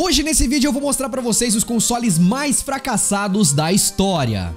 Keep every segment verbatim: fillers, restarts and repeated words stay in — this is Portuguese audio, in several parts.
Hoje nesse vídeo eu vou mostrar pra vocês os consoles mais fracassados da história.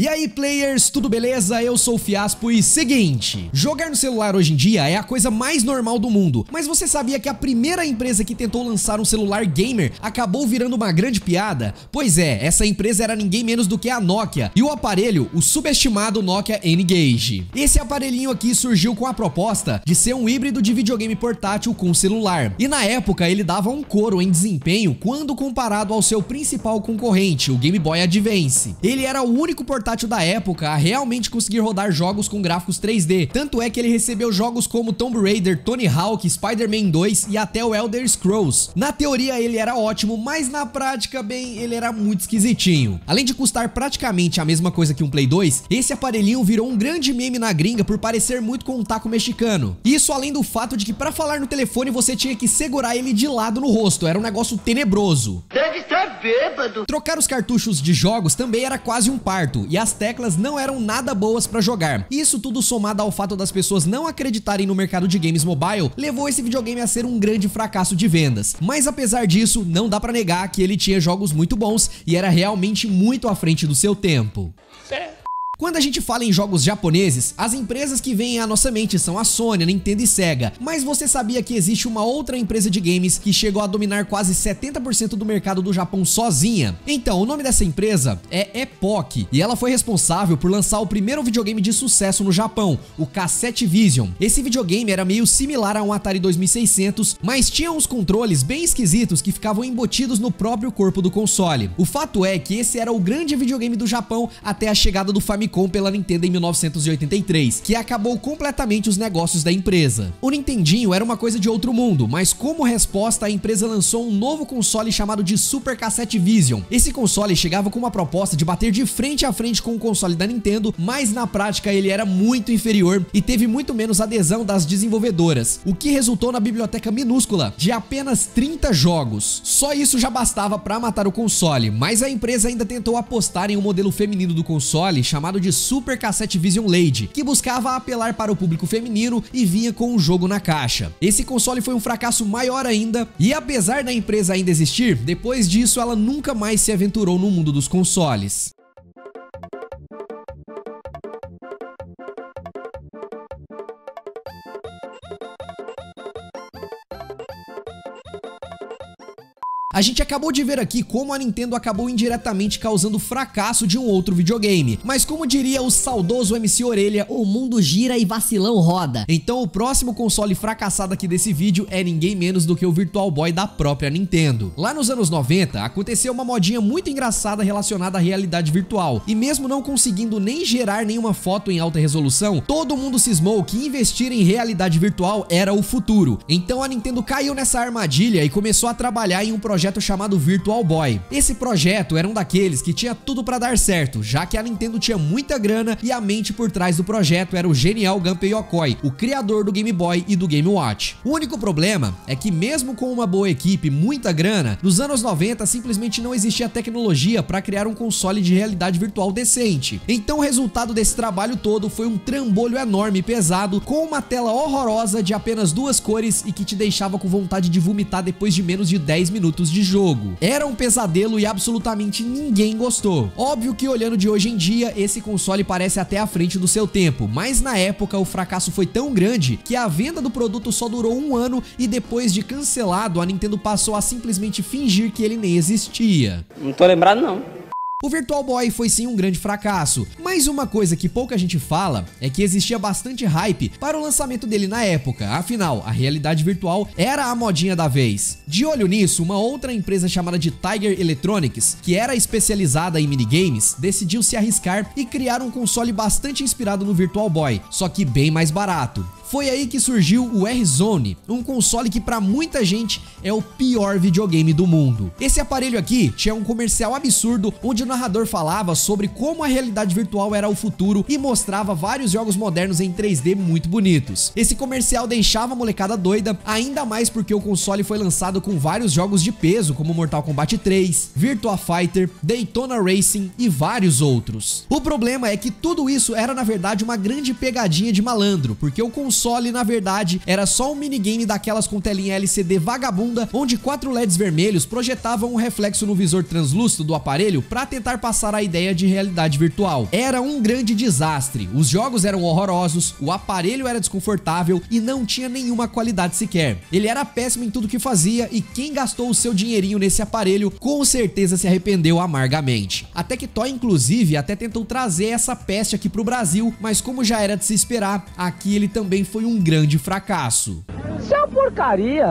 E aí players, tudo beleza? Eu sou o Fiaspo e seguinte, jogar no celular hoje em dia é a coisa mais normal do mundo, mas você sabia que a primeira empresa que tentou lançar um celular gamer acabou virando uma grande piada? Pois é, essa empresa era ninguém menos do que a Nokia e o aparelho, o subestimado Nokia N-Gage. Esse aparelhinho aqui surgiu com a proposta de ser um híbrido de videogame portátil com celular, e na época ele dava um coro em desempenho quando comparado ao seu principal concorrente, o Game Boy Advance. Ele era o único portátil da época a realmente conseguir rodar jogos com gráficos três D, tanto é que ele recebeu jogos como Tomb Raider, Tony Hawk, Spider-Man dois e até o Elder Scrolls. Na teoria ele era ótimo, mas na prática, bem, ele era muito esquisitinho. Além de custar praticamente a mesma coisa que um Play dois, esse aparelhinho virou um grande meme na gringa por parecer muito com um taco mexicano. Isso além do fato de que para falar no telefone você tinha que segurar ele de lado no rosto, era um negócio tenebroso. Deve estar bêbado. Trocar os cartuchos de jogos também era quase um parto, e as teclas não eram nada boas pra jogar. Isso tudo somado ao fato das pessoas não acreditarem no mercado de games mobile levou esse videogame a ser um grande fracasso de vendas. Mas apesar disso, não dá pra negar que ele tinha jogos muito bons e era realmente muito à frente do seu tempo. Quando a gente fala em jogos japoneses, as empresas que vêm à nossa mente são a Sony, a Nintendo e Sega, mas você sabia que existe uma outra empresa de games que chegou a dominar quase setenta por cento do mercado do Japão sozinha? Então, o nome dessa empresa é Epoch, e ela foi responsável por lançar o primeiro videogame de sucesso no Japão, o Cassette Vision. Esse videogame era meio similar a um Atari dois mil e seiscentos, mas tinha uns controles bem esquisitos que ficavam embutidos no próprio corpo do console. O fato é que esse era o grande videogame do Japão até a chegada do Famicom pela Nintendo em mil novecentos e oitenta e três, que acabou completamente os negócios da empresa. O Nintendinho era uma coisa de outro mundo, mas como resposta a empresa lançou um novo console chamado de Super Cassette Vision. Esse console chegava com uma proposta de bater de frente a frente com o console da Nintendo, mas na prática ele era muito inferior e teve muito menos adesão das desenvolvedoras, o que resultou na biblioteca minúscula de apenas trinta jogos. Só isso já bastava para matar o console, mas a empresa ainda tentou apostar em um modelo feminino do console chamado de Super Cassette Vision Lady, que buscava apelar para o público feminino e vinha com um jogo na caixa. Esse console foi um fracasso maior ainda, e apesar da empresa ainda existir, depois disso ela nunca mais se aventurou no mundo dos consoles. A gente acabou de ver aqui como a Nintendo acabou indiretamente causando o fracasso de um outro videogame, mas como diria o saudoso M C Orelha, o mundo gira e vacilão roda. Então o próximo console fracassado aqui desse vídeo é ninguém menos do que o Virtual Boy da própria Nintendo. Lá nos anos noventa, aconteceu uma modinha muito engraçada relacionada à realidade virtual, e mesmo não conseguindo nem gerar nenhuma foto em alta resolução, todo mundo cismou que investir em realidade virtual era o futuro. Então a Nintendo caiu nessa armadilha e começou a trabalhar em um projeto chamado Virtual Boy. Esse projeto era um daqueles que tinha tudo pra dar certo, já que a Nintendo tinha muita grana e a mente por trás do projeto era o genial Gunpei Yokoi, o criador do Game Boy e do Game Watch. O único problema é que mesmo com uma boa equipe e muita grana, nos anos noventa simplesmente não existia tecnologia para criar um console de realidade virtual decente. Então o resultado desse trabalho todo foi um trambolho enorme e pesado, com uma tela horrorosa de apenas duas cores e que te deixava com vontade de vomitar depois de menos de dez minutos de de jogo. Era um pesadelo e absolutamente ninguém gostou. Óbvio que olhando de hoje em dia, esse console parece até à frente do seu tempo, mas na época o fracasso foi tão grande que a venda do produto só durou um ano e depois de cancelado, a Nintendo passou a simplesmente fingir que ele nem existia. Não tô lembrado não. O Virtual Boy foi sim um grande fracasso, mas uma coisa que pouca gente fala é que existia bastante hype para o lançamento dele na época, afinal, a realidade virtual era a modinha da vez. De olho nisso, uma outra empresa chamada de Tiger Electronics, que era especializada em minigames, decidiu se arriscar e criar um console bastante inspirado no Virtual Boy, só que bem mais barato. Foi aí que surgiu o R-Zone, um console que pra muita gente é o pior videogame do mundo. Esse aparelho aqui tinha um comercial absurdo, onde o narrador falava sobre como a realidade virtual era o futuro e mostrava vários jogos modernos em três D muito bonitos. Esse comercial deixava a molecada doida, ainda mais porque o console foi lançado com vários jogos de peso, como Mortal Kombat três, Virtua Fighter, Daytona Racing e vários outros. O problema é que tudo isso era na verdade uma grande pegadinha de malandro, porque o console console, na verdade, era só um minigame daquelas com telinha L C D vagabunda, onde quatro L E Ds vermelhos projetavam um reflexo no visor translúcido do aparelho para tentar passar a ideia de realidade virtual. Era um grande desastre, os jogos eram horrorosos, o aparelho era desconfortável e não tinha nenhuma qualidade sequer. Ele era péssimo em tudo que fazia e quem gastou o seu dinheirinho nesse aparelho com certeza se arrependeu amargamente. A Tectoy, inclusive, até tentou trazer essa peste aqui pro Brasil, mas como já era de se esperar, aqui ele também foi um grande fracasso. Isso é uma porcaria!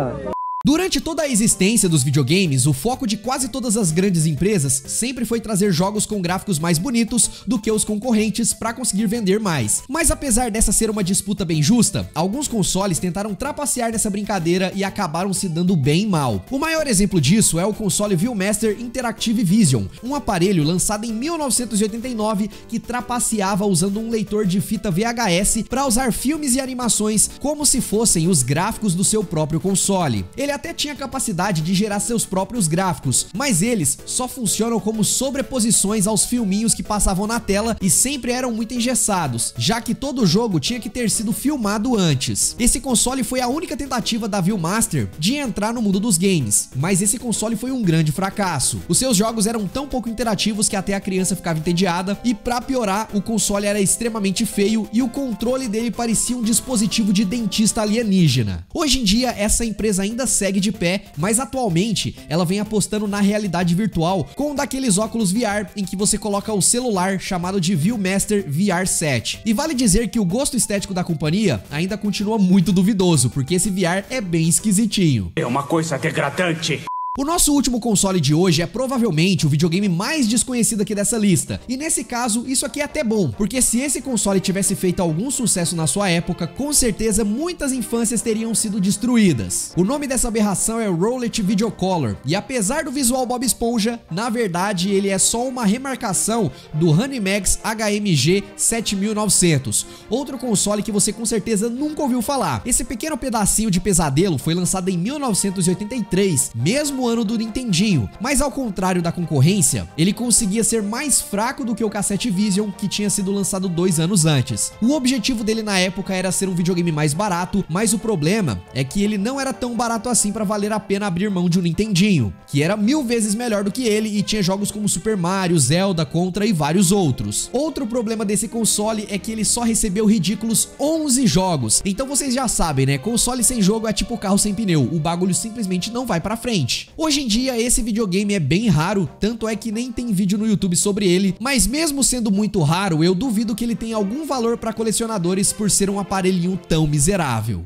Durante toda a existência dos videogames, o foco de quase todas as grandes empresas sempre foi trazer jogos com gráficos mais bonitos do que os concorrentes para conseguir vender mais. Mas apesar dessa ser uma disputa bem justa, alguns consoles tentaram trapacear nessa brincadeira e acabaram se dando bem mal. O maior exemplo disso é o console View-Master Interactive Vision, um aparelho lançado em mil novecentos e oitenta e nove que trapaceava usando um leitor de fita V H S para usar filmes e animações como se fossem os gráficos do seu próprio console. Ele até tinha capacidade de gerar seus próprios gráficos, mas eles só funcionam como sobreposições aos filminhos que passavam na tela e sempre eram muito engessados, já que todo jogo tinha que ter sido filmado antes. Esse console foi a única tentativa da View-Master de entrar no mundo dos games, mas esse console foi um grande fracasso. Os seus jogos eram tão pouco interativos que até a criança ficava entediada e, pra piorar, o console era extremamente feio e o controle dele parecia um dispositivo de dentista alienígena. Hoje em dia, essa empresa ainda segue segue de pé, mas atualmente ela vem apostando na realidade virtual com um daqueles óculos V R em que você coloca o celular, chamado de View-Master V R sete. E vale dizer que o gosto estético da companhia ainda continua muito duvidoso, porque esse V R é bem esquisitinho. É uma coisa degradante. O nosso último console de hoje é provavelmente o videogame mais desconhecido aqui dessa lista, e nesse caso isso aqui é até bom, porque se esse console tivesse feito algum sucesso na sua época, com certeza muitas infâncias teriam sido destruídas. O nome dessa aberração é Roulette Videocolor, e apesar do visual Bob Esponja, na verdade ele é só uma remarcação do Honeymax H M G sete mil e novecentos, outro console que você com certeza nunca ouviu falar. Esse pequeno pedacinho de pesadelo foi lançado em mil novecentos e oitenta e três, mesmo ano do Nintendinho, mas ao contrário da concorrência, ele conseguia ser mais fraco do que o Cassette Vision, que tinha sido lançado dois anos antes. O objetivo dele na época era ser um videogame mais barato, mas o problema é que ele não era tão barato assim para valer a pena abrir mão de um Nintendinho, que era mil vezes melhor do que ele e tinha jogos como Super Mario, Zelda, Contra e vários outros. Outro problema desse console é que ele só recebeu ridículos onze jogos, então vocês já sabem, né? Console sem jogo é tipo carro sem pneu, o bagulho simplesmente não vai pra frente. Hoje em dia esse videogame é bem raro, tanto é que nem tem vídeo no YouTube sobre ele, mas mesmo sendo muito raro, eu duvido que ele tenha algum valor para colecionadores por ser um aparelhinho tão miserável.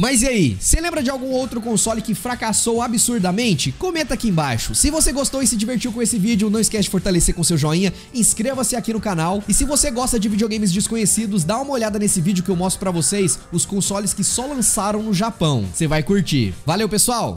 Mas e aí, você lembra de algum outro console que fracassou absurdamente? Comenta aqui embaixo. Se você gostou e se divertiu com esse vídeo, não esquece de fortalecer com seu joinha, inscreva-se aqui no canal. E se você gosta de videogames desconhecidos, dá uma olhada nesse vídeo que eu mostro pra vocês os consoles que só lançaram no Japão. Você vai curtir. Valeu, pessoal!